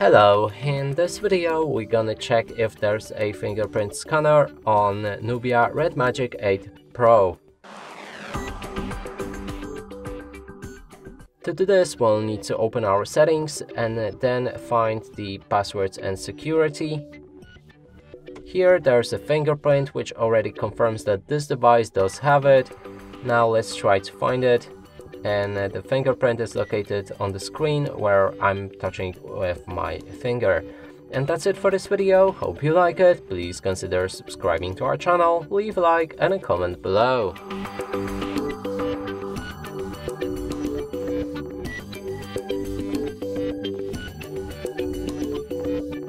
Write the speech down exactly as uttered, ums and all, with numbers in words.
Hello, in this video we're gonna check if there's a fingerprint scanner on Nubia Red Magic eight Pro. To do this, we'll need to open our settings and then find the passwords and security. Here there's a fingerprint which already confirms that this device does have it. Now let's try to find it. And the fingerprint is located on the screen where I'm touching with my finger. And that's it for this video. Hope you like it. Please consider subscribing to our channel, leave a like and a comment below.